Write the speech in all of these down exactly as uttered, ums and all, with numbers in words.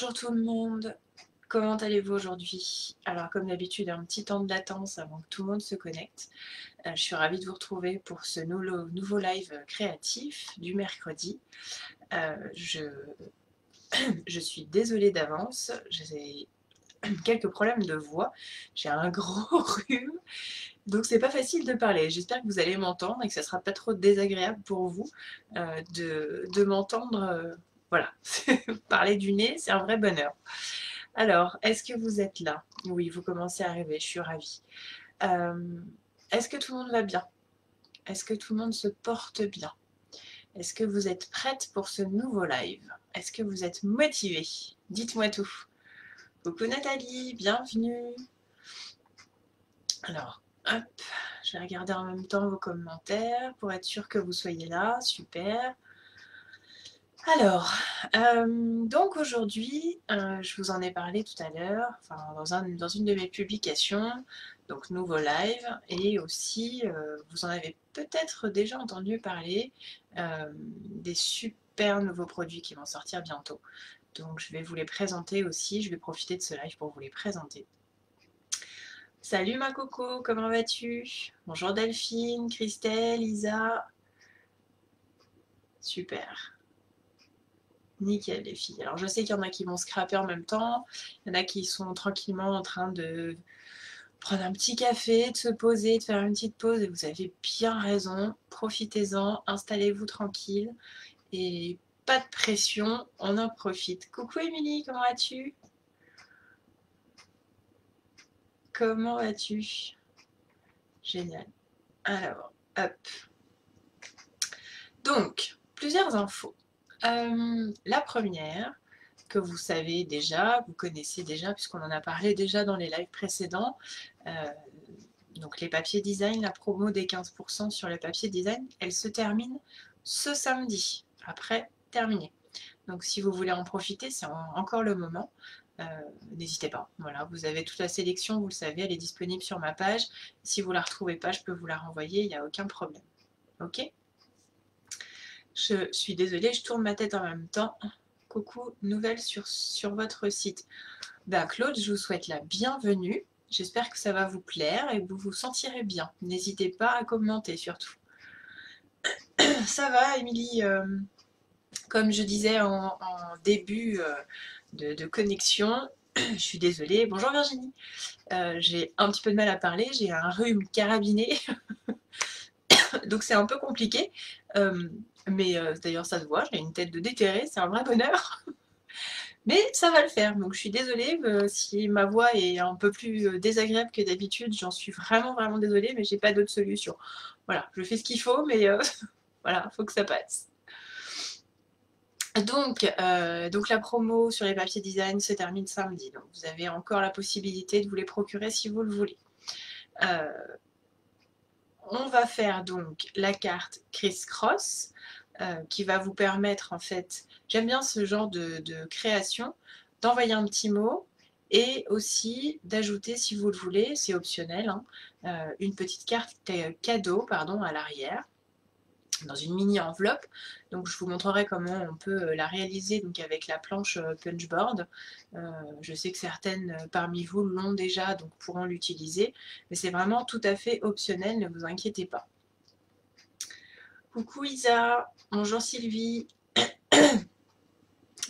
Bonjour tout le monde, comment allez-vous aujourd'hui? Alors comme d'habitude, un petit temps de latence avant que tout le monde se connecte. Euh, je suis ravie de vous retrouver pour ce nouveau, nouveau live créatif du mercredi. Euh, je, je suis désolée d'avance, j'ai quelques problèmes de voix, j'ai un gros rhume, donc c'est pas facile de parler. J'espère que vous allez m'entendre et que ça sera pas trop désagréable pour vous euh, de, de m'entendre... Euh, Voilà, parler du nez, c'est un vrai bonheur. Alors, est-ce que vous êtes là? Oui, vous commencez à arriver, je suis ravie. Euh, est-ce que tout le monde va bien? Est-ce que tout le monde se porte bien? Est-ce que vous êtes prête pour ce nouveau live? Est-ce que vous êtes motivée? Dites-moi tout. Coucou Nathalie, bienvenue. Alors, hop, je vais regarder en même temps vos commentaires pour être sûre que vous soyez là, super. Alors, euh, donc aujourd'hui, euh, je vous en ai parlé tout à l'heure, enfin, dans, un, dans une de mes publications, donc nouveau live, et aussi, euh, vous en avez peut-être déjà entendu parler euh, des super nouveaux produits qui vont sortir bientôt. Donc je vais vous les présenter aussi, je vais profiter de ce live pour vous les présenter. Salut ma coco, comment vas-tu? Bonjour Delphine, Christelle, Isa. Super. Nickel les filles. Alors je sais qu'il y en a qui vont scraper en même temps, il y en a qui sont tranquillement en train de prendre un petit café, de se poser, de faire une petite pause, et vous avez bien raison, profitez-en, installez-vous tranquille, et pas de pression, on en profite. Coucou Émilie, comment vas-tu? Comment vas-tu? Génial. Alors, hop. Donc, plusieurs infos. Euh, la première, que vous savez déjà, vous connaissez déjà, puisqu'on en a parlé déjà dans les lives précédents, euh, donc les papiers design, la promo des quinze pour cent sur les papiers design, elle se termine ce samedi, après terminé. Donc si vous voulez en profiter, c'est encore le moment, euh, n'hésitez pas. Voilà, vous avez toute la sélection, vous le savez, elle est disponible sur ma page. Si vous ne la retrouvez pas, je peux vous la renvoyer, il n'y a aucun problème. Ok ? Je suis désolée, je tourne ma tête en même temps. Coucou, nouvelle sur, sur votre site. Ben Claude, je vous souhaite la bienvenue. J'espère que ça va vous plaire et que vous vous sentirez bien. N'hésitez pas à commenter surtout. Ça va, Émilie. euh, Comme je disais en, en début euh, de, de connexion, je suis désolée. Bonjour Virginie. Euh, j'ai un petit peu de mal à parler, j'ai un rhume carabiné. Donc c'est un peu compliqué. Euh, Mais euh, d'ailleurs, ça se voit, j'ai une tête de déterrée, c'est un vrai bonheur. Mais ça va le faire, donc je suis désolée euh, si ma voix est un peu plus euh, désagréable que d'habitude, j'en suis vraiment, vraiment désolée, mais j'ai pas d'autre solution. Voilà, je fais ce qu'il faut, mais euh, voilà, faut que ça passe. Donc, euh, donc la promo sur les papiers design se termine samedi, donc vous avez encore la possibilité de vous les procurer si vous le voulez. Euh, on va faire donc la carte Criss Cross, Euh, qui va vous permettre, en fait, j'aime bien ce genre de, de création, d'envoyer un petit mot et aussi d'ajouter, si vous le voulez, c'est optionnel, hein, euh, une petite carte cadeau pardon, à l'arrière, dans une mini-enveloppe. Donc je vous montrerai comment on peut la réaliser donc avec la planche punchboard. Euh, je sais que certaines parmi vous l'ont déjà, donc pourront l'utiliser, mais c'est vraiment tout à fait optionnel, ne vous inquiétez pas. Coucou Isa, bonjour Sylvie.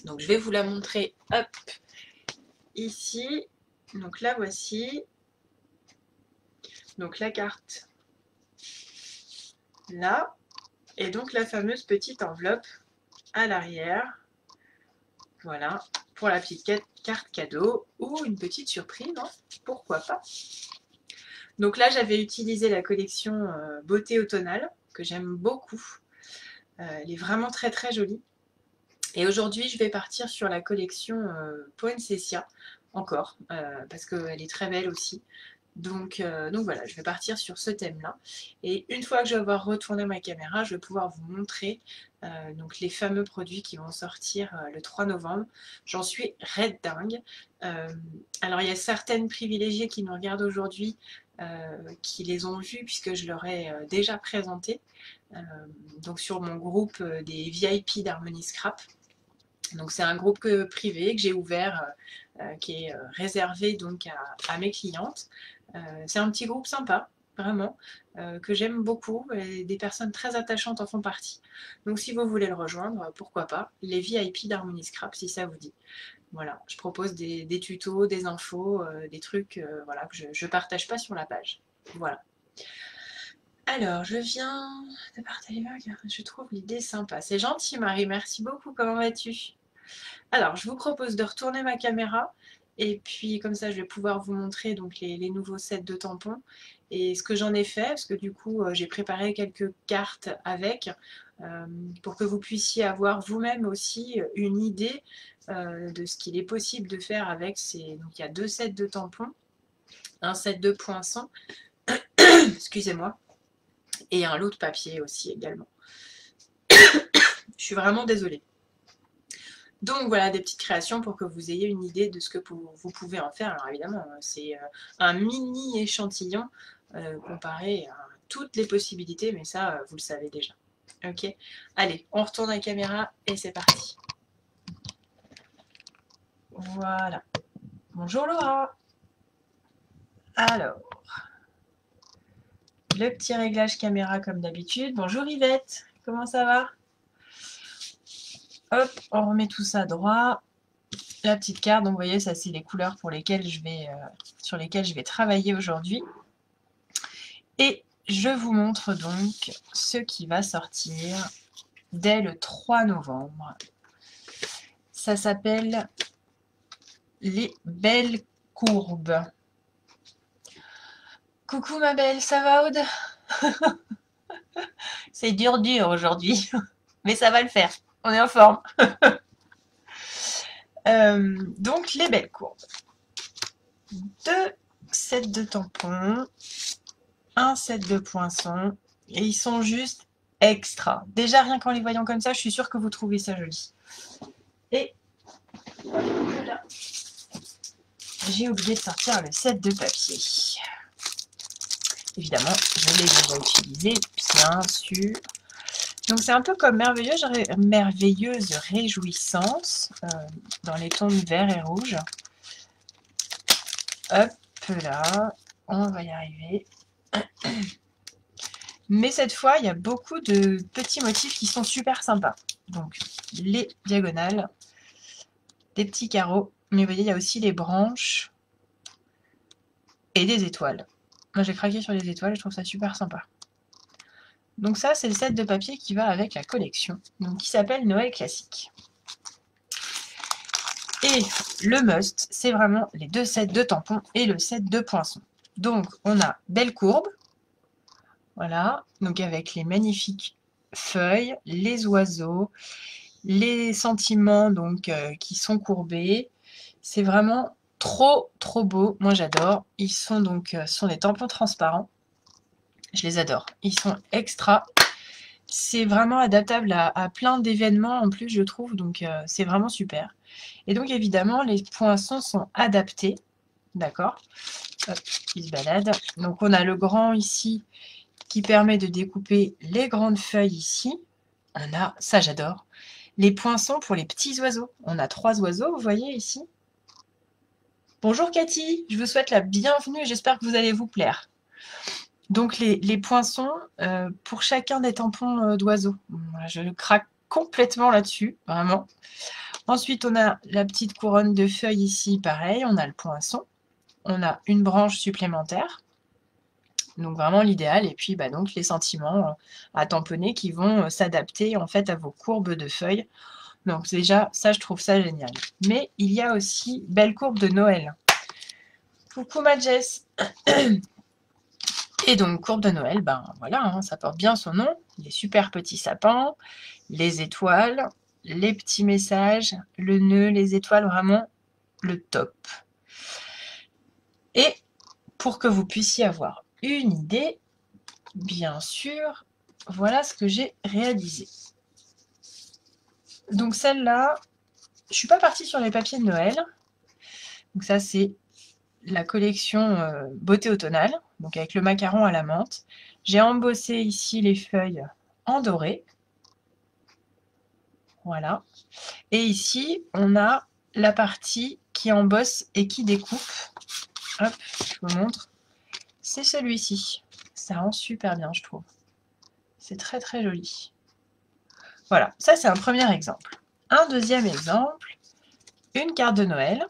Donc je vais vous la montrer, hop, ici. Donc la voici. Donc la carte là. Et donc la fameuse petite enveloppe à l'arrière. Voilà, pour la petite carte cadeau ou une petite surprise, hein, pourquoi pas. Donc là j'avais utilisé la collection euh, beauté automnale, que j'aime beaucoup, euh, elle est vraiment très très jolie, et aujourd'hui je vais partir sur la collection euh, Poinsettia encore, euh, parce qu'elle est très belle aussi, donc, euh, donc voilà, je vais partir sur ce thème là, et une fois que je vais avoir retourné ma caméra, je vais pouvoir vous montrer euh, donc les fameux produits qui vont sortir euh, le trois novembre, j'en suis red dingue. Euh, alors il y a certaines privilégiées qui nous regardent aujourd'hui, Euh, qui les ont vus puisque je leur ai euh, déjà présenté euh, donc sur mon groupe euh, des V I P d'Harmony Scrap. Donc c'est un groupe que, privé que j'ai ouvert, euh, qui est euh, réservé donc à, à mes clientes. Euh, c'est un petit groupe sympa, vraiment, euh, que j'aime beaucoup, et des personnes très attachantes en font partie. Donc si vous voulez le rejoindre, pourquoi pas, les V I P d'Harmony Scrap si ça vous dit. Voilà, je propose des, des tutos, des infos, euh, des trucs euh, voilà, que je ne partage pas sur la page. Voilà. Alors, je viens de partager, je trouve l'idée sympa. C'est gentil Marie, merci beaucoup, comment vas-tu? Alors, je vous propose de retourner ma caméra et puis comme ça je vais pouvoir vous montrer donc, les, les nouveaux sets de tampons et ce que j'en ai fait, parce que du coup j'ai préparé quelques cartes avec euh, pour que vous puissiez avoir vous-même aussi une idée euh, de ce qu'il est possible de faire avec ces... Donc il y a deux sets de tampons, un set de poinçons, excusez-moi, et un lot de papier aussi également. Je suis vraiment désolée. Donc voilà des petites créations pour que vous ayez une idée de ce que vous pouvez en faire. Alors évidemment, c'est un mini échantillon euh, comparé à toutes les possibilités, mais ça, vous le savez déjà. Ok, allez, on retourne la caméra et c'est parti. Voilà. Bonjour Laura. Alors... Le petit réglage caméra comme d'habitude. Bonjour Yvette, comment ça va? Hop, on remet tout ça droit. La petite carte, donc vous voyez, ça c'est les couleurs pour lesquelles je vais, euh, sur lesquelles je vais travailler aujourd'hui. Et je vous montre donc ce qui va sortir dès le trois novembre. Ça s'appelle les belles courbes. Coucou ma belle, ça va Aude? C'est dur dur aujourd'hui, mais ça va le faire, on est en forme. euh, donc les belles courbes. Deux sets de tampons, un set de poinçons, et ils sont juste extra. Déjà rien qu'en les voyant comme ça, je suis sûre que vous trouvez ça joli. Et voilà, j'ai oublié de sortir le set de papier. Évidemment, je l'ai déjà utilisé, bien sûr. Donc, c'est un peu comme merveilleuse, ré, merveilleuse réjouissance euh, dans les tons vert et rouge. Hop là, on va y arriver. Mais cette fois, il y a beaucoup de petits motifs qui sont super sympas. Donc, les diagonales, des petits carreaux. Mais vous voyez, il y a aussi les branches et des étoiles. Moi j'ai craqué sur les étoiles, je trouve ça super sympa. Donc ça c'est le set de papier qui va avec la collection, donc qui s'appelle Noël Classique. Et le must, c'est vraiment les deux sets de tampons et le set de poinçons. Donc on a belles courbes, voilà, donc avec les magnifiques feuilles, les oiseaux, les sentiments donc euh, qui sont courbés. C'est vraiment... Trop, trop beau. Moi, j'adore. Ils sont donc euh, sont des tampons transparents. Je les adore. Ils sont extra. C'est vraiment adaptable à, à plein d'événements en plus, je trouve. Donc, euh, c'est vraiment super. Et donc, évidemment, les poinçons sont adaptés. D'accord? Hop, ils se baladent. Donc, on a le grand ici qui permet de découper les grandes feuilles ici. On a, ça j'adore, les poinçons pour les petits oiseaux. On a trois oiseaux, vous voyez ici. Bonjour Cathy, je vous souhaite la bienvenue et j'espère que vous allez vous plaire. Donc les, les poinçons euh, pour chacun des tampons euh, d'oiseaux. Je craque complètement là-dessus, vraiment. Ensuite, on a la petite couronne de feuilles ici, pareil, on a le poinçon. On a une branche supplémentaire, donc vraiment l'idéal. Et puis bah, donc, les sentiments euh, à tamponner qui vont euh, s'adapter en fait à vos courbes de feuilles. Donc déjà, ça, je trouve ça génial. Mais il y a aussi belle courbe de Noël. Coucou ma Jess. Et donc, courbe de Noël, ben voilà, hein, ça porte bien son nom. Les super petits sapins, les étoiles, les petits messages, le nœud, les étoiles, vraiment le top. Et pour que vous puissiez avoir une idée, bien sûr, voilà ce que j'ai réalisé. Donc celle-là, je ne suis pas partie sur les papiers de Noël. Donc ça, c'est la collection euh, beauté automnale, donc avec le macaron à la menthe. J'ai embossé ici les feuilles en doré. Voilà. Et ici, on a la partie qui embosse et qui découpe. Hop, je vous montre. C'est celui-ci. Ça rend super bien, je trouve. C'est très, très joli. Voilà, ça, c'est un premier exemple. Un deuxième exemple, une carte de Noël.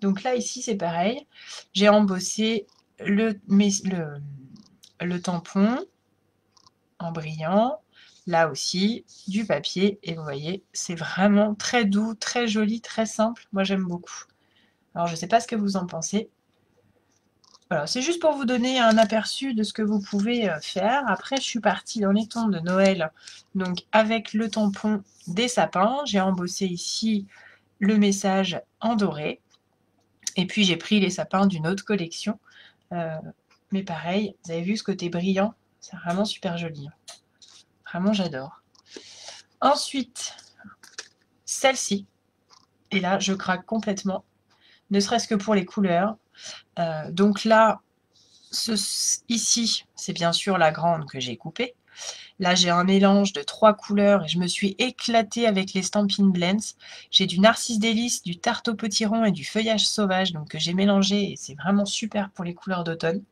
Donc là, ici, c'est pareil. J'ai embossé le, mes, le, le tampon en brillant. Là aussi, du papier. Et vous voyez, c'est vraiment très doux, très joli, très simple. Moi, j'aime beaucoup. Alors, je ne sais pas ce que vous en pensez. Voilà, c'est juste pour vous donner un aperçu de ce que vous pouvez faire. Après, je suis partie dans les tons de Noël, donc avec le tampon des sapins. J'ai embossé ici le message en doré. Et puis, j'ai pris les sapins d'une autre collection. Euh, mais pareil, vous avez vu ce côté brillant? C'est vraiment super joli. Vraiment, j'adore. Ensuite, celle-ci. Et là, je craque complètement, ne serait-ce que pour les couleurs. Euh, donc là, ce, ici, c'est bien sûr la grande que j'ai coupée. Là, j'ai un mélange de trois couleurs et je me suis éclatée avec les Stampin' Blends. J'ai du Narcisse Délice, du Tarteau Petit Rond et du Feuillage Sauvage, donc que j'ai mélangé et c'est vraiment super pour les couleurs d'automne.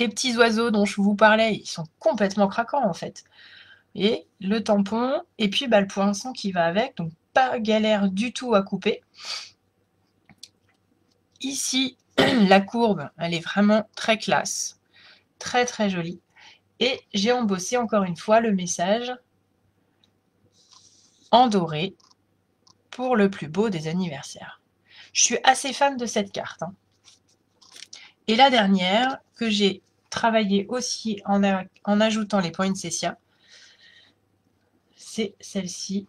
Les petits oiseaux dont je vous parlais, ils sont complètement craquants en fait. Et le tampon et puis bah, le poinçon qui va avec, donc pas galère du tout à couper. Ici, la courbe, elle est vraiment très classe, très très jolie. Et j'ai embossé encore une fois le message en doré pour le plus beau des anniversaires. Je suis assez fan de cette carte, hein. Et la dernière, que j'ai travaillée aussi en, a, en ajoutant les Poinsettia, c'est celle-ci.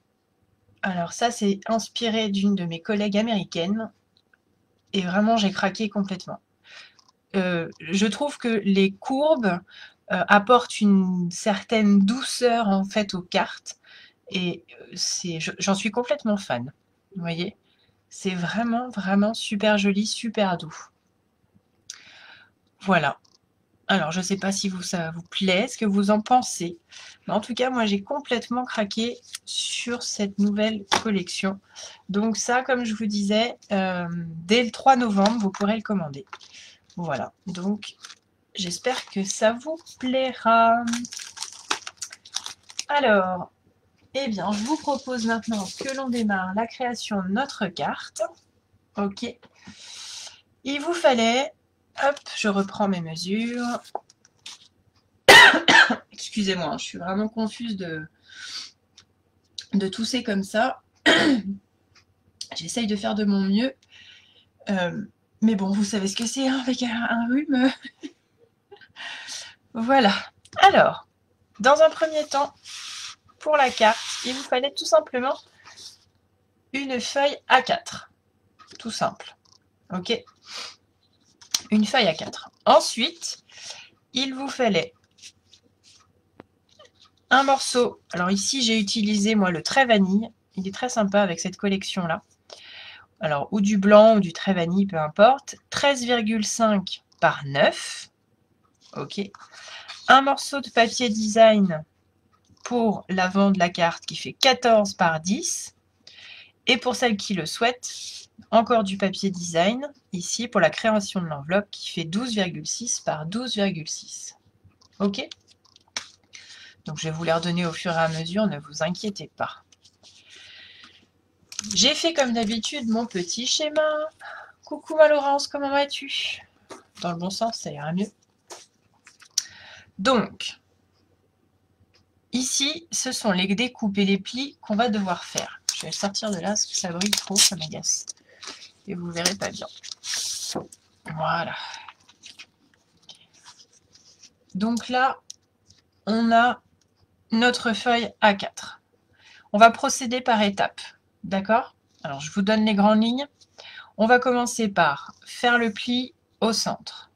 Alors ça, c'est inspiré d'une de mes collègues américaines. Et vraiment, j'ai craqué complètement. Euh, je trouve que les courbes euh, apportent une certaine douceur en fait aux cartes. Et j'en suis complètement fan. Vous voyez, c'est vraiment, vraiment super joli, super doux. Voilà. Alors, je ne sais pas si vous, ça vous plaît, ce que vous en pensez. Mais en tout cas, moi, j'ai complètement craqué sur cette nouvelle collection. Donc ça, comme je vous disais, euh, dès le trois novembre, vous pourrez le commander. Voilà. Donc, j'espère que ça vous plaira. Alors, eh bien, je vous propose maintenant que l'on démarre la création de notre carte. OK. Il vous fallait... Hop, je reprends mes mesures. Excusez-moi, je suis vraiment confuse de, de tousser comme ça. J'essaye de faire de mon mieux. Euh, mais bon, vous savez ce que c'est hein, avec un, un rhume. Voilà. Alors, dans un premier temps, pour la carte, il vous fallait tout simplement une feuille A quatre. Tout simple. OK ? Une feuille A quatre. Ensuite, il vous fallait un morceau. Alors ici, j'ai utilisé, moi, le trait vanille. Il est très sympa avec cette collection-là. Alors, ou du blanc ou du trait vanille, peu importe. treize virgule cinq par neuf. OK. Un morceau de papier design pour l'avant de la carte qui fait quatorze par dix. Et pour celles qui le souhaitent, encore du papier design, ici, pour la création de l'enveloppe, qui fait douze virgule six par douze virgule six. OK? Donc, je vais vous les redonner au fur et à mesure, ne vous inquiétez pas. J'ai fait, comme d'habitude, mon petit schéma. Coucou, ma Laurence, comment vas-tu? Dans le bon sens, ça ira mieux. Donc, ici, ce sont les découpes et les plis qu'on va devoir faire. Je vais le sortir de là, parce que ça brille trop, ça m'agace. Et vous verrez pas bien. Voilà. Donc là, on a notre feuille A quatre. On va procéder par étapes, d'accord? Alors, je vous donne les grandes lignes. On va commencer par faire le pli au centre.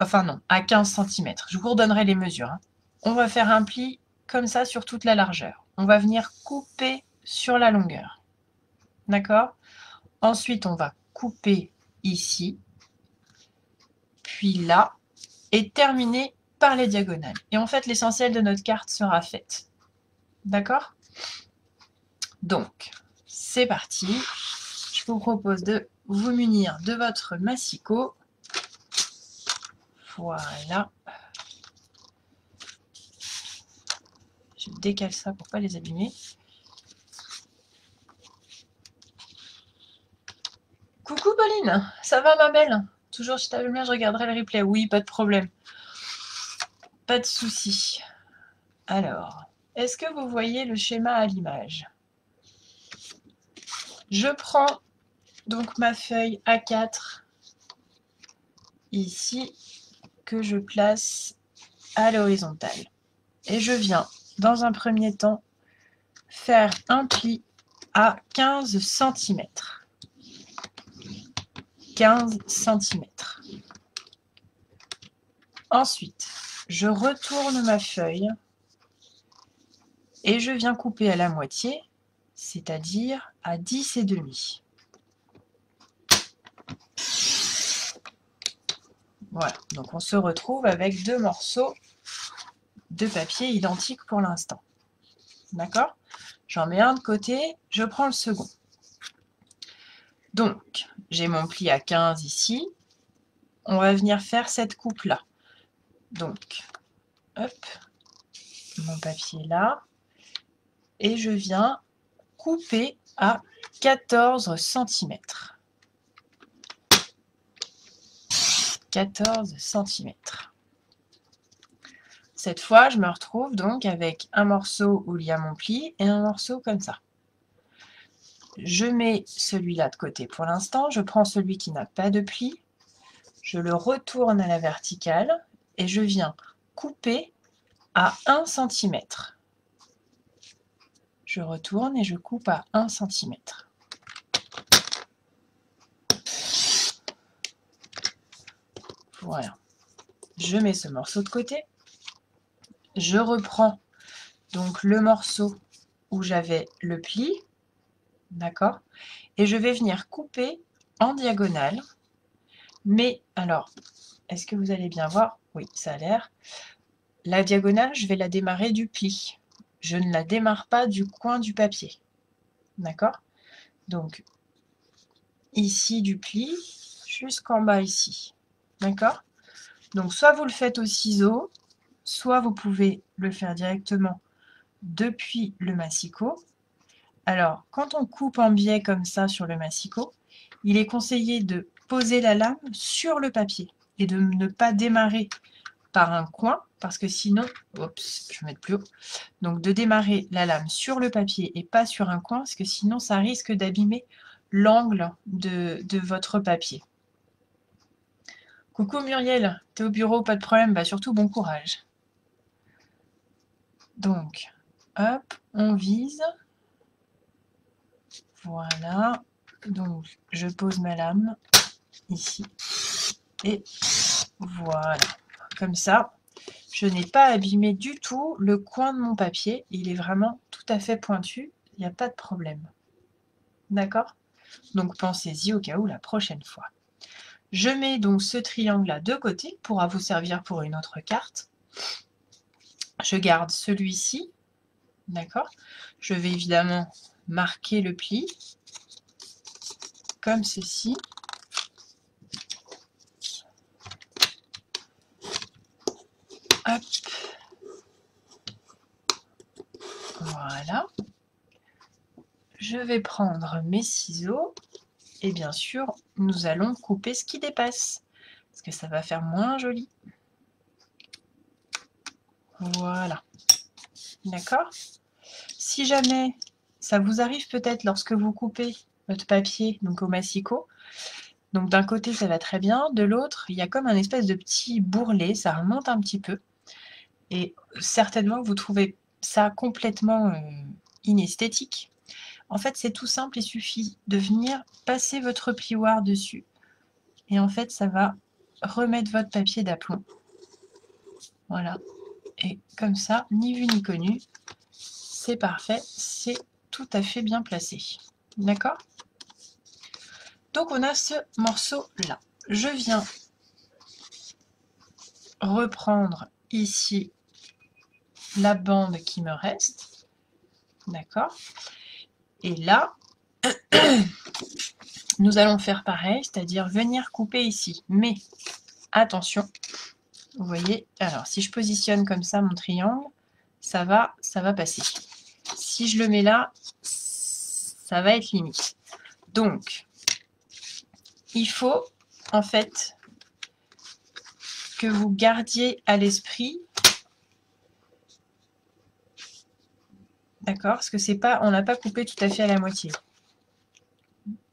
Enfin non, à quinze centimètres. Je vous redonnerai les mesures, hein. On va faire un pli comme ça sur toute la largeur. On va venir couper sur la longueur. D'accord? Ensuite, on va couper ici, puis là, et terminer par les diagonales. Et en fait, l'essentiel de notre carte sera faite. D'accord? Donc, c'est parti. Je vous propose de vous munir de votre massicot. Voilà. Je décale ça pour ne pas les abîmer. Coucou Pauline, ça va ma belle? Toujours si t'as vu bien, je regarderai le replay. Oui, pas de problème. Pas de souci. Alors, est-ce que vous voyez le schéma à l'image? Je prends donc ma feuille A quatre ici que je place à l'horizontale. Et je viens dans un premier temps faire un pli à quinze centimètres. quinze centimètres. Ensuite, je retourne ma feuille et je viens couper à la moitié, c'est-à-dire à dix et demi. Voilà, donc on se retrouve avec deux morceaux de papier identiques pour l'instant. D'accord? J'en mets un de côté, je prends le second. Donc, j'ai mon pli à quinze ici. On va venir faire cette coupe-là. Donc, hop, mon papier là. Et je viens couper à quatorze centimètres. quatorze centimètres. Cette fois, je me retrouve donc avec un morceau où il y a mon pli et un morceau comme ça. Je mets celui-là de côté pour l'instant. Je prends celui qui n'a pas de pli. Je le retourne à la verticale. Et je viens couper à un centimètre. Je retourne et je coupe à un centimètre. Voilà. Je mets ce morceau de côté. Je reprends donc le morceau où j'avais le pli. D'accord? Et je vais venir couper en diagonale. Mais alors, est-ce que vous allez bien voir? Oui, ça a l'air. La diagonale, je vais la démarrer du pli. Je ne la démarre pas du coin du papier. D'accord? Donc, ici du pli, jusqu'en bas ici. D'accord? Donc, soit vous le faites au ciseau, soit vous pouvez le faire directement depuis le massicot. Alors, quand on coupe en biais comme ça sur le massicot, il est conseillé de poser la lame sur le papier et de ne pas démarrer par un coin, parce que sinon, oups, je vais mettre plus haut, donc de démarrer la lame sur le papier et pas sur un coin, parce que sinon ça risque d'abîmer l'angle de, de votre papier. Coucou Muriel, t'es au bureau, pas de problème, bah surtout bon courage. Donc, hop, on vise. Voilà, donc je pose ma lame ici, et voilà, comme ça, je n'ai pas abîmé du tout le coin de mon papier, il est vraiment tout à fait pointu, il n'y a pas de problème, d'accord? Donc pensez-y au cas où la prochaine fois. Je mets donc ce triangle-là de côté, pourra vous servir pour une autre carte. Je garde celui-ci, d'accord? Je vais évidemment marquer le pli, comme ceci. Hop. Voilà. Je vais prendre mes ciseaux et bien sûr, nous allons couper ce qui dépasse parce que ça va faire moins joli. Voilà. D'accord? Si jamais ça vous arrive peut-être lorsque vous coupez votre papier donc au massicot, donc d'un côté ça va très bien, de l'autre, il y a comme un espèce de petit bourrelet, ça remonte un petit peu. Et certainement, vous trouvez ça complètement euh, inesthétique. En fait, c'est tout simple, il suffit de venir passer votre plioir dessus. Et en fait, ça va remettre votre papier d'aplomb. Voilà. Et comme ça, ni vu ni connu, c'est parfait, c'est tout à fait bien placé. D'accord? Donc, on a ce morceau-là. Je viens reprendre ici la bande qui me reste D'accord? Et là, nous allons faire pareil, c'est-à-dire venir couper ici. Mais attention, vous voyez, alors si je positionne comme ça mon triangle, ça va, ça va passer. Si je le mets là, ça va être limite. Donc, il faut en fait que vous gardiez à l'esprit, d'accord, parce que c'est pas, on l'a pas coupé tout à fait à la moitié.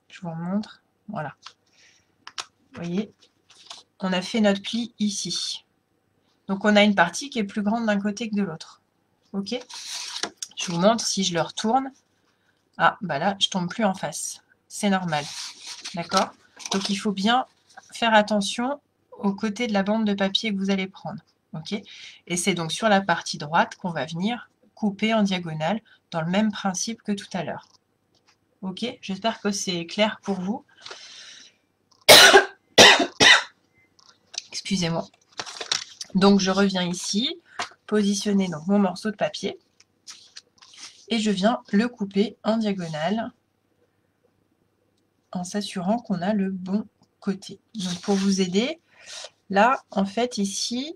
Je vous remontre, voilà. Vous voyez, on a fait notre pli ici. Donc on a une partie qui est plus grande d'un côté que de l'autre. Ok. Je vous montre, si je le retourne, ah bah là je tombe plus en face. C'est normal, d'accord. Donc il faut bien faire attention aux côtés de la bande de papier que vous allez prendre. Ok. Et c'est donc sur la partie droite qu'on va venir couper en diagonale dans le même principe que tout à l'heure. Ok, j'espère que c'est clair pour vous. Excusez-moi. Donc je reviens ici, positionner donc mon morceau de papier et je viens le couper en diagonale en s'assurant qu'on a le bon côté. Donc pour vous aider, là en fait ici,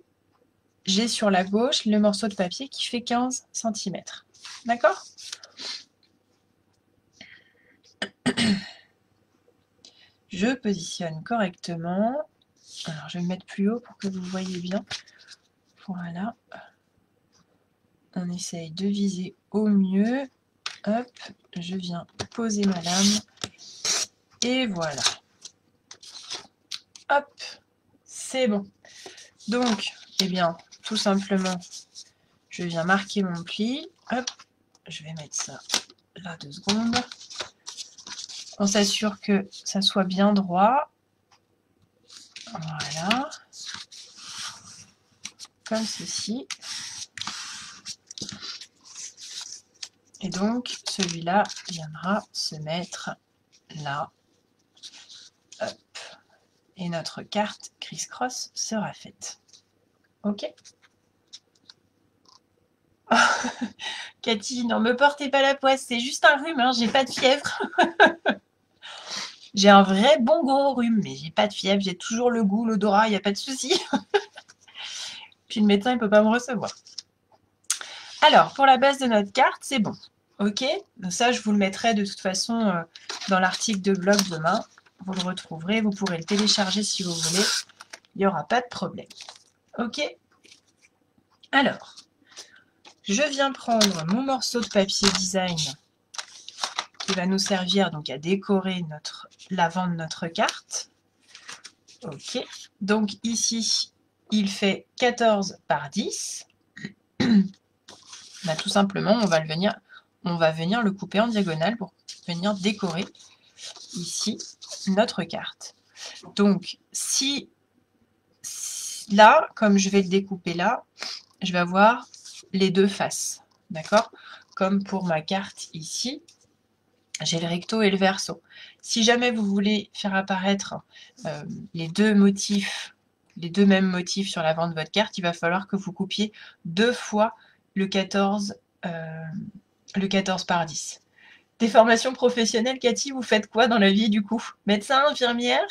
j'ai sur la gauche le morceau de papier qui fait quinze centimètres. D'accord? Je positionne correctement. Alors, je vais me mettre plus haut pour que vous voyez bien. Voilà. On essaye de viser au mieux. Hop, je viens poser ma lame. Et voilà. Hop, c'est bon. Donc, eh bien... tout simplement, je viens marquer mon pli. Hop, je vais mettre ça là deux secondes. On s'assure que ça soit bien droit. Voilà. Comme ceci. Et donc, celui-là viendra se mettre là. Hop. Et notre carte Criss Cross sera faite. Ok. Cathy, non, me portez pas la poisse, c'est juste un rhume, hein, j'ai pas de fièvre. J'ai un vrai bon gros rhume, mais j'ai pas de fièvre, j'ai toujours le goût, l'odorat, il n'y a pas de souci. Puis le médecin, il ne peut pas me recevoir. Alors, pour la base de notre carte, c'est bon. Ok, donc ça, je vous le mettrai de toute façon euh, dans l'article de blog demain. Vous le retrouverez, vous pourrez le télécharger si vous voulez. Il n'y aura pas de problème. Ok, alors, je viens prendre mon morceau de papier design qui va nous servir donc à décorer notre, l'avant de notre carte. Ok, donc ici, il fait quatorze par dix. Bah, tout simplement, on va, le venir, on va venir le couper en diagonale pour venir décorer ici notre carte. Donc, si... là, comme je vais le découper là, je vais avoir les deux faces, d'accord? Comme pour ma carte ici, j'ai le recto et le verso. Si jamais vous voulez faire apparaître euh, les deux motifs, les deux mêmes motifs sur l'avant de votre carte, il va falloir que vous coupiez deux fois le quatorze par dix. Des formations professionnelles, Cathy, vous faites quoi dans la vie du coup? Médecin, infirmière?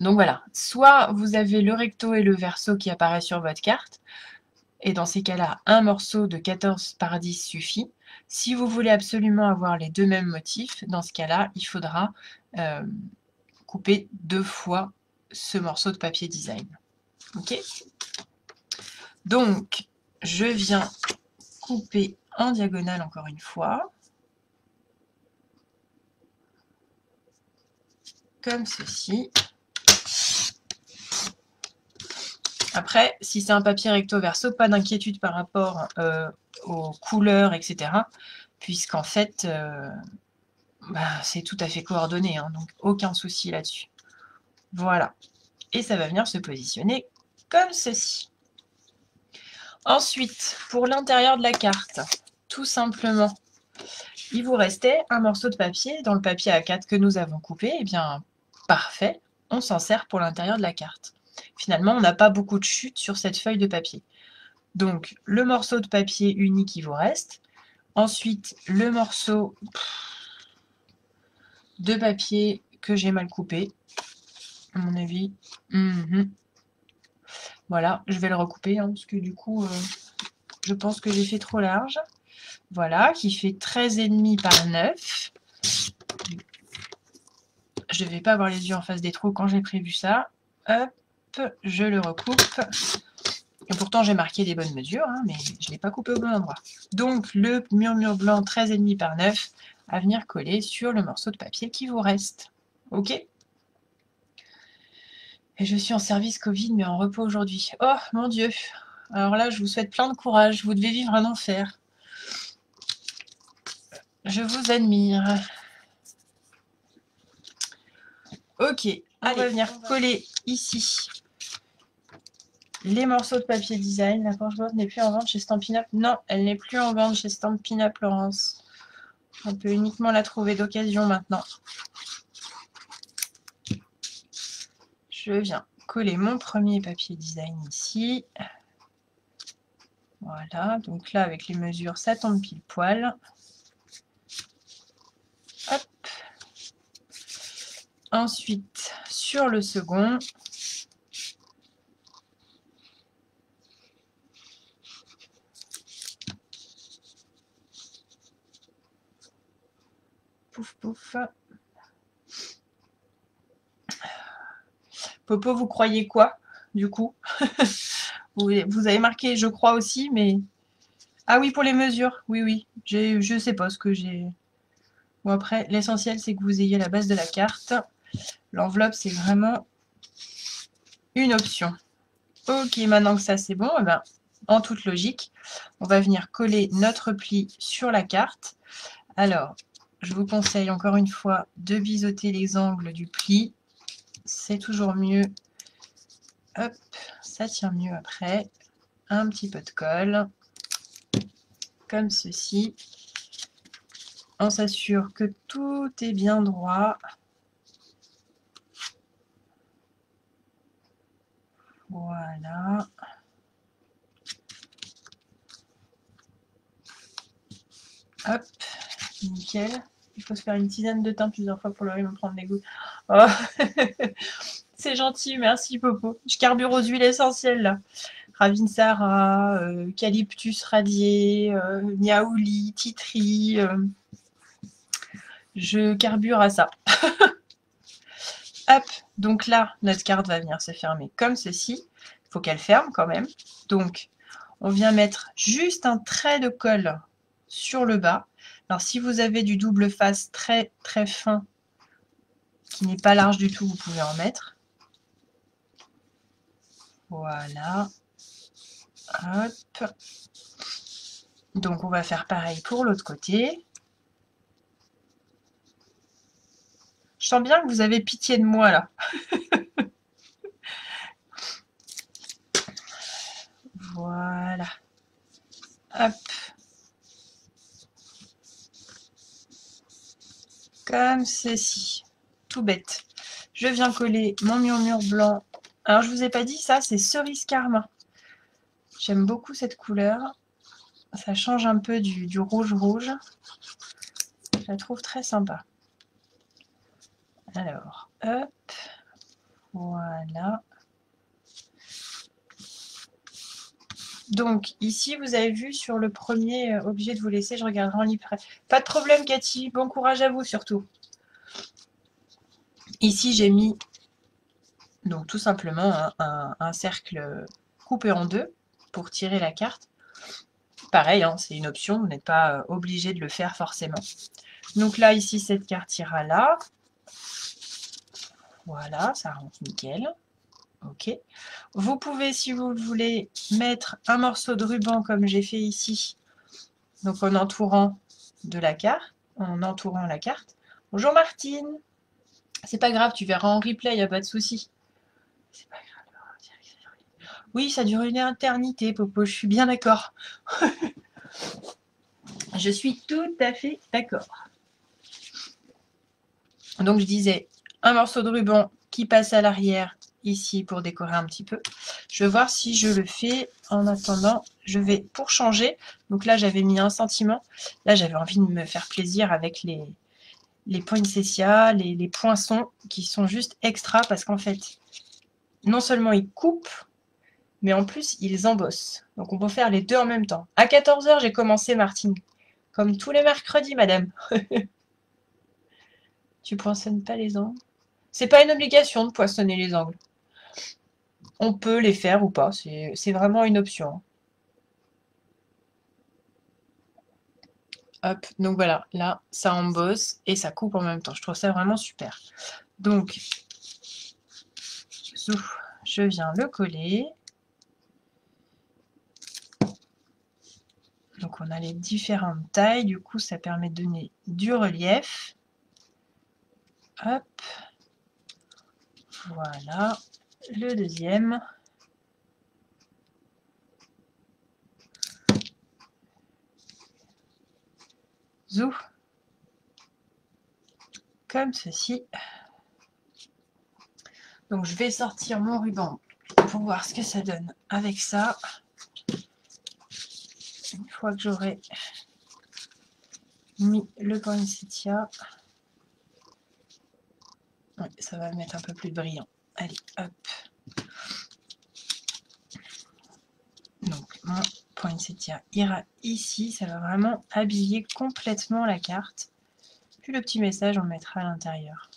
Donc voilà, soit vous avez le recto et le verso qui apparaît sur votre carte, et dans ces cas-là, un morceau de quatorze par dix suffit. Si vous voulez absolument avoir les deux mêmes motifs, dans ce cas-là, il faudra euh, couper deux fois ce morceau de papier design. Ok? Donc, je viens couper en diagonale encore une fois, comme ceci. Après, si c'est un papier recto-verso, pas d'inquiétude par rapport euh, aux couleurs, et cetera. Puisqu'en fait, euh, bah, c'est tout à fait coordonné, hein, donc aucun souci là-dessus. Voilà. Et ça va venir se positionner comme ceci. Ensuite, pour l'intérieur de la carte, tout simplement, il vous restait un morceau de papier. Dans le papier A quatre que nous avons coupé, eh bien, parfait, on s'en sert pour l'intérieur de la carte. Finalement, on n'a pas beaucoup de chute sur cette feuille de papier. Donc, le morceau de papier uni qui vous reste. Ensuite, le morceau de papier que j'ai mal coupé, à mon avis. Mm-hmm. Voilà, je vais le recouper, hein, parce que du coup, euh, je pense que j'ai fait trop large. Voilà, qui fait treize virgule cinq par neuf. Je ne vais pas avoir les yeux en face des trous quand j'ai prévu ça. Hop, je le recoupe. Et pourtant, j'ai marqué des bonnes mesures, hein, mais je ne l'ai pas coupé au bon endroit. Donc, le murmure blanc treize virgule cinq par neuf à venir coller sur le morceau de papier qui vous reste. OK ? Et je suis en service Covid, mais en repos aujourd'hui. Oh, mon Dieu! Alors là, je vous souhaite plein de courage. Vous devez vivre un enfer. Je vous admire. OK. On Allez, va venir on va... coller ici les morceaux de papier design. La punchboard n'est plus en vente chez Stampin' Up. Non, elle n'est plus en vente chez Stampin' Up, Laurence. On peut uniquement la trouver d'occasion maintenant. Je viens coller mon premier papier design ici. Voilà, donc là avec les mesures, ça tombe pile poil. Hop. Ensuite, sur le second, pouf pouf. Popo, vous croyez quoi, du coup? vous, vous avez marqué, je crois aussi, mais... Ah oui, pour les mesures, oui, oui. Je ne sais pas ce que j'ai... Bon, après, l'essentiel, c'est que vous ayez la base de la carte. L'enveloppe, c'est vraiment une option. OK, maintenant que ça, c'est bon, eh ben, en toute logique, on va venir coller notre pli sur la carte. Alors, je vous conseille encore une fois de biseauter les angles du pli. C'est toujours mieux. Hop, ça tient mieux après. Un petit peu de colle, comme ceci. On s'assure que tout est bien droit. Voilà. Hop, nickel. Il faut se faire une tisane de thym plusieurs fois pour le me prendre des goûts. Oh. C'est gentil, merci Popo. Je carbure aux huiles essentielles là. Ravinsara, euh, Calyptus radié, euh, Niaouli, Titri. Euh... Je carbure à ça. Hop, donc là, notre carte va venir se fermer comme ceci. Il faut qu'elle ferme quand même. Donc, on vient mettre juste un trait de colle sur le bas. Alors, si vous avez du double face très très fin, qui n'est pas large du tout, vous pouvez en mettre. Voilà. Hop. Donc, on va faire pareil pour l'autre côté. Je sens bien que vous avez pitié de moi, là. Voilà. Hop. Comme ceci. Tout bête. Je viens coller mon murmure blanc. Alors, je vous ai pas dit ça, c'est cerise karma. J'aime beaucoup cette couleur. Ça change un peu du, du rouge rouge. Je la trouve très sympa. Alors, hop. Voilà. Donc, ici, vous avez vu sur le premier objet de vous laisser, je regarderai en libre. Pas de problème, Cathy. Bon courage à vous, surtout. Ici, j'ai mis donc tout simplement un, un, un cercle coupé en deux pour tirer la carte. Pareil, hein, c'est une option, vous n'êtes pas obligé de le faire forcément. Donc là, ici, cette carte ira là. Voilà, ça rentre nickel. OK. Vous pouvez, si vous le voulez, mettre un morceau de ruban comme j'ai fait ici, donc en entourant de la carte, en entourant la carte. Bonjour Martine. C'est pas grave, tu verras en replay, il n'y a pas de souci. C'est pas grave. Oui, ça dure une éternité, Popo, je suis bien d'accord. Je suis tout à fait d'accord. Donc, je disais, un morceau de ruban qui passe à l'arrière, ici, pour décorer un petit peu. Je vais voir si je le fais. En attendant, je vais pour changer. Donc là, j'avais mis un sentiment. Là, j'avais envie de me faire plaisir avec les, les poinsettias, les, les poinçons qui sont juste extra parce qu'en fait, non seulement ils coupent, mais en plus, ils embossent. Donc, on peut faire les deux en même temps. À quatorze heures, j'ai commencé, Martine. Comme tous les mercredis, madame. Tu poinçonnes pas les angles. C'est pas une obligation de poinçonner les angles. On peut les faire ou pas. C'est vraiment une option. Hop. Donc, voilà. Là, ça embosse et ça coupe en même temps. Je trouve ça vraiment super. Donc, je viens le coller. Donc on a les différentes tailles, du coup ça permet de donner du relief. Hop, voilà, le deuxième. Zou, comme ceci. Donc je vais sortir mon ruban pour voir ce que ça donne avec ça. Une fois que j'aurai mis le poinsettia, ouais, ça va mettre un peu plus brillant. Allez, hop. Donc, mon poinsettia ira ici. Ça va vraiment habiller complètement la carte. Puis le petit message, on le mettra à l'intérieur.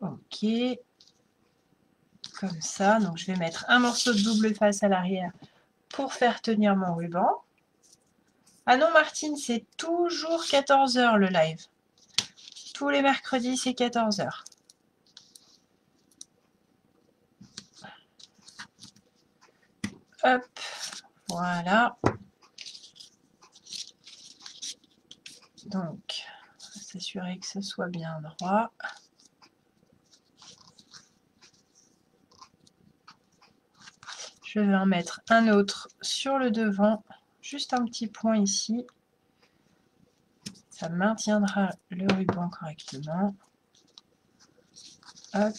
Ok. Comme ça. Donc, je vais mettre un morceau de double face à l'arrière pour faire tenir mon ruban. Ah non, Martine, c'est toujours quatorze heures le live. Tous les mercredis, c'est quatorze heures. Hop, voilà. Donc, on va s'assurer que ce soit bien droit. Je vais en mettre un autre sur le devant, juste un petit point ici. Ça maintiendra le ruban correctement. Hop.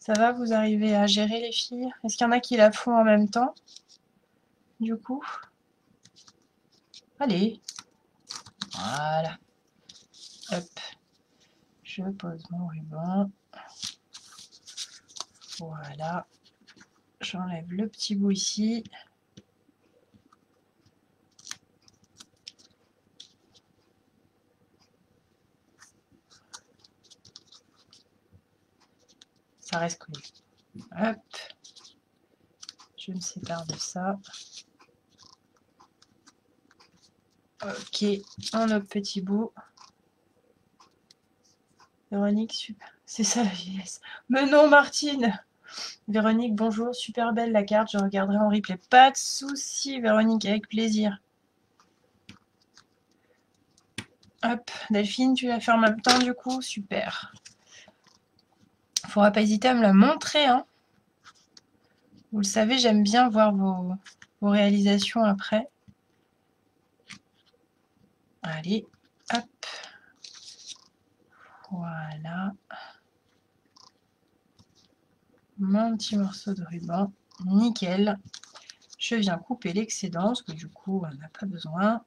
Ça va, vous arrivez à gérer les filles? Est-ce qu'il y en a qui la font en même temps? Du coup, allez. Voilà. Hop. Je pose mon ruban. Voilà, j'enlève le petit bout ici. Ça reste collé. Hop, je me sépare de ça. Ok, un autre petit bout. Véronique, super. C'est ça la vieillesse. Mais non, Martine! Véronique, bonjour, super belle la carte, je regarderai en replay. Pas de souci, Véronique, avec plaisir. Hop, Delphine, tu la fais en même temps du coup, super. Faudra pas hésiter à me la montrer, hein. Vous le savez, j'aime bien voir vos, vos réalisations après. Allez, hop. Voilà. Mon petit morceau de ruban, nickel. Je viens couper l'excédent, parce que du coup, on n'a pas besoin.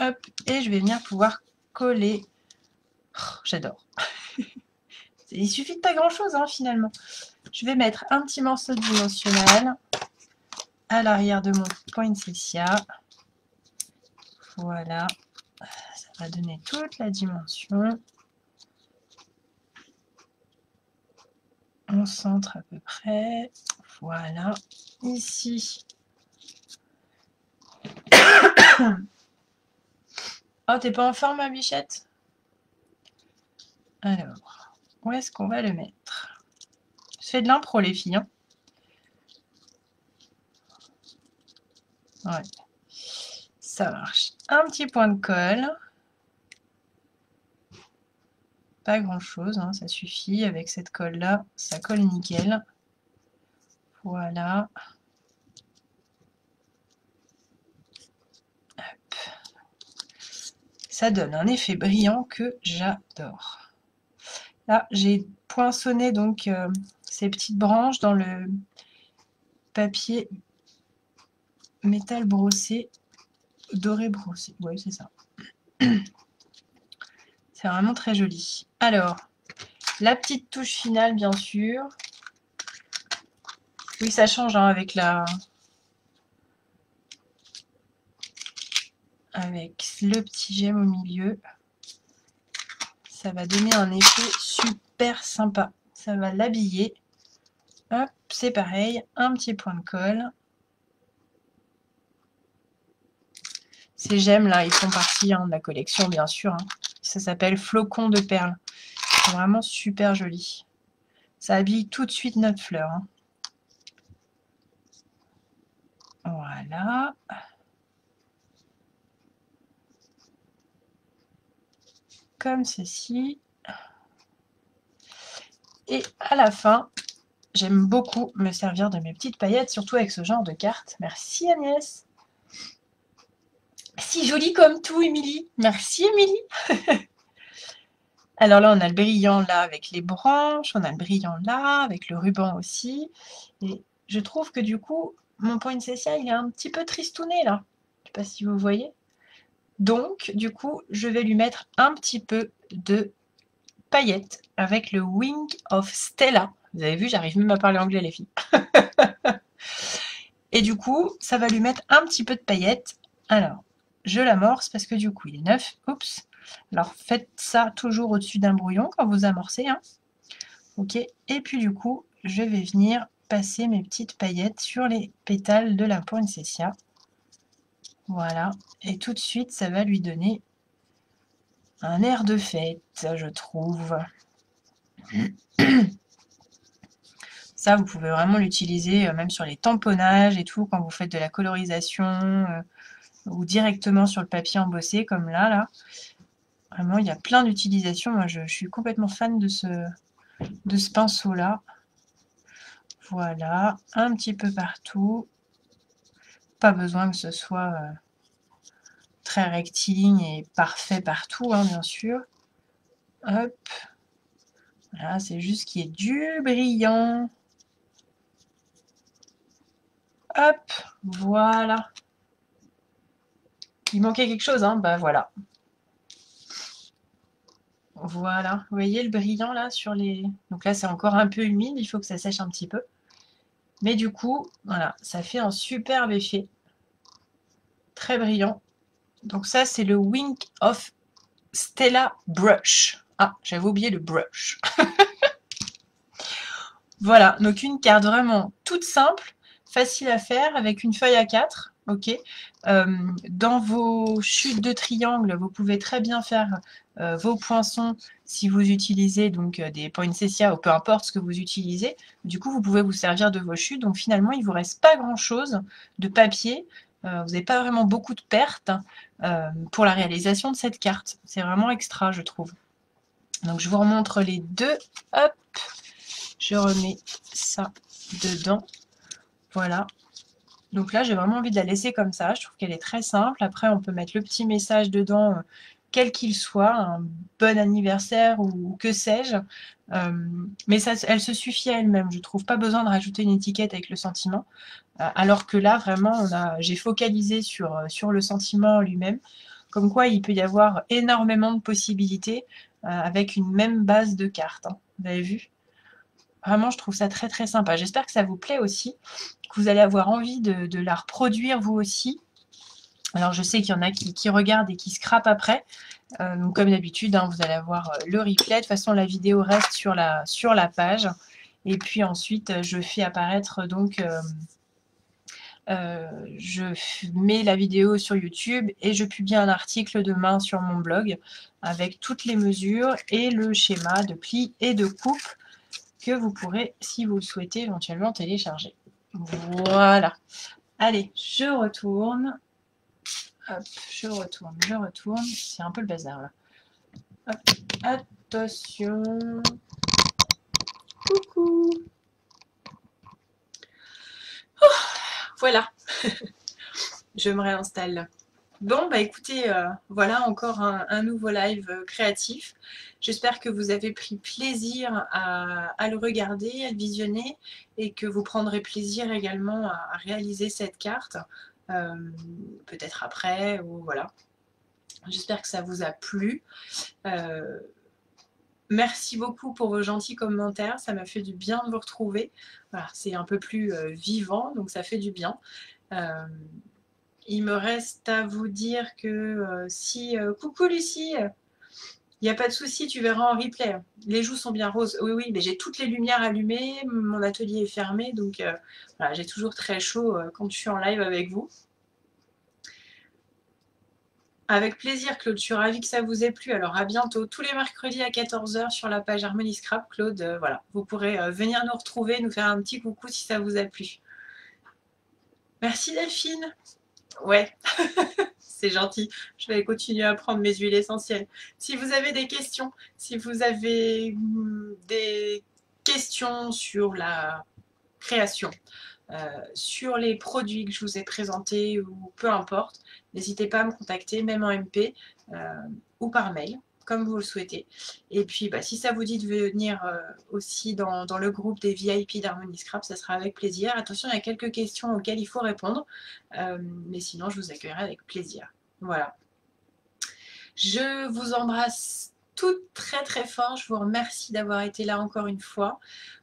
Hop, et je vais venir pouvoir coller. Oh, j'adore. Il suffit de pas grand-chose, hein, finalement. Je vais mettre un petit morceau dimensionnel à l'arrière de mon poinsettia. Voilà. Ça va donner toute la dimension. On centre à peu près, voilà, ici. Oh, t'es pas en forme, ma bichette? Alors, où est-ce qu'on va le mettre? Je fais de l'impro, les filles. Hein, ouais, ça marche. Un petit point de colle. Pas grand chose, hein, ça suffit. Avec cette colle là, ça colle nickel. Voilà. Hop. Ça donne un effet brillant que j'adore. Là, j'ai poinçonné donc euh, ces petites branches dans le papier métal brossé, doré brossé. Oui, c'est ça. C'est vraiment très joli. Alors, la petite touche finale, bien sûr. Oui, ça change hein, avec la... avec le petit gemme au milieu. Ça va donner un effet super sympa. Ça va l'habiller. Hop, c'est pareil, un petit point de colle. Ces gemmes là, ils font partie hein, de la collection, bien sûr. Hein. Ça s'appelle flocons de perles. C'est vraiment super joli. Ça habille tout de suite notre fleur. Hein. Voilà. Comme ceci. Et à la fin, j'aime beaucoup me servir de mes petites paillettes, surtout avec ce genre de carte. Merci Agnès. Si jolie comme tout, Émilie. Merci Émilie. Alors là, on a le brillant là avec les branches, on a le brillant là avec le ruban aussi. Et je trouve que du coup, mon poinsettia, il est un petit peu tristouné là. Je ne sais pas si vous voyez. Donc, du coup, je vais lui mettre un petit peu de paillettes avec le Wink of Stella. Vous avez vu, j'arrive même à parler anglais, les filles. Et du coup, ça va lui mettre un petit peu de paillettes. Alors, je l'amorce parce que du coup, il est neuf. Oups. Alors, faites ça toujours au-dessus d'un brouillon quand vous amorcez. Hein. Ok. Et puis, du coup, je vais venir passer mes petites paillettes sur les pétales de la poinsettia. Voilà, et tout de suite, ça va lui donner un air de fête, je trouve. Ça, vous pouvez vraiment l'utiliser même sur les tamponnages et tout, quand vous faites de la colorisation euh, ou directement sur le papier embossé, comme là, là. Vraiment, il y a plein d'utilisations. Moi, je, je suis complètement fan de ce, de ce pinceau-là. Voilà, un petit peu partout. Pas besoin que ce soit euh, très rectiligne et parfait partout, hein, bien sûr. Hop. Voilà, c'est juste qu'il y ait du brillant. Hop, voilà. Il manquait quelque chose, hein, bah voilà. Voilà, vous voyez le brillant là sur les... Donc là, c'est encore un peu humide, il faut que ça sèche un petit peu. Mais du coup, voilà, ça fait un superbe effet. Très brillant. Donc ça, c'est le Wink of Stella Brush. Ah, j'avais oublié le brush. Voilà, donc une carte vraiment toute simple, facile à faire, avec une feuille A quatre. Okay. Euh, dans vos chutes de triangle, vous pouvez très bien faire euh, vos poinçons si vous utilisez donc euh, des poinsettia ou peu importe ce que vous utilisez. Du coup, vous pouvez vous servir de vos chutes. Donc finalement, il ne vous reste pas grand-chose de papier. Euh, vous n'avez pas vraiment beaucoup de pertes euh, pour la réalisation de cette carte. C'est vraiment extra, je trouve. Donc je vous remontre les deux. Hop, je remets ça dedans. Voilà. Donc là, j'ai vraiment envie de la laisser comme ça. Je trouve qu'elle est très simple. Après, on peut mettre le petit message dedans, euh, quel qu'il soit, un bon anniversaire ou que sais-je. Euh, mais ça, elle se suffit à elle-même. Je trouve pas besoin de rajouter une étiquette avec le sentiment. Euh, alors que là, vraiment, on a, j'ai focalisé sur, euh, sur le sentiment lui-même. Comme quoi, il peut y avoir énormément de possibilités euh, avec une même base de cartes. Hein. Vous avez vu ? Vraiment, je trouve ça très très sympa. J'espère que ça vous plaît aussi, que vous allez avoir envie de, de la reproduire vous aussi. Alors, je sais qu'il y en a qui, qui regardent et qui scrapent après. Euh, donc, comme d'habitude, hein, vous allez avoir le replay. De toute façon, la vidéo reste sur la, sur la page. Et puis ensuite, je fais apparaître donc... Euh, Euh, je mets la vidéo sur YouTube et je publie un article demain sur mon blog avec toutes les mesures et le schéma de pli et de coupe que vous pourrez, si vous le souhaitez, éventuellement télécharger. Voilà. Allez, je retourne. Hop, je retourne, je retourne. C'est un peu le bazar là. Hop, attention. Coucou. Ouh. Voilà, je me réinstalle. Bon, bah écoutez, euh, voilà encore un, un nouveau live euh, créatif. J'espère que vous avez pris plaisir à, à le regarder, à le visionner, et que vous prendrez plaisir également à, à réaliser cette carte, euh, peut-être après, ou voilà. J'espère que ça vous a plu. Euh, Merci beaucoup pour vos gentils commentaires, ça m'a fait du bien de vous retrouver. Voilà, c'est un peu plus euh, vivant, donc ça fait du bien. Euh, il me reste à vous dire que euh, si... Euh, coucou Lucie, il euh, n'y a pas de souci, tu verras en replay. Les joues sont bien roses. Oui, oui, mais j'ai toutes les lumières allumées, mon atelier est fermé, donc euh, voilà, j'ai toujours très chaud euh, quand je suis en live avec vous. Avec plaisir, Claude. Je suis ravie que ça vous ait plu. Alors, à bientôt. Tous les mercredis à quatorze heures sur la page Harmony Scrap, Claude. Euh, voilà, vous pourrez euh, venir nous retrouver, nous faire un petit coucou si ça vous a plu. Merci, Delphine. Ouais, c'est gentil. Je vais continuer à prendre mes huiles essentielles. Si vous avez des questions, si vous avez des questions sur la création, Euh, sur les produits que je vous ai présentés ou peu importe, n'hésitez pas à me contacter, même en M P euh, ou par mail, comme vous le souhaitez. Et puis, bah, si ça vous dit de venir euh, aussi dans, dans le groupe des V I P d'Harmony Scrap, ça sera avec plaisir. Attention, il y a quelques questions auxquelles il faut répondre, euh, mais sinon, je vous accueillerai avec plaisir. Voilà. Je vous embrasse toutes très très fort. Je vous remercie d'avoir été là encore une fois.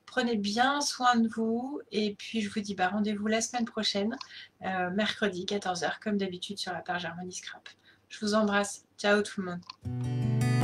Prenez bien soin de vous et puis je vous dis bah, rendez-vous la semaine prochaine, euh, mercredi quatorze heures, comme d'habitude sur la page Harmony Scrap. Je vous embrasse. Ciao tout le monde.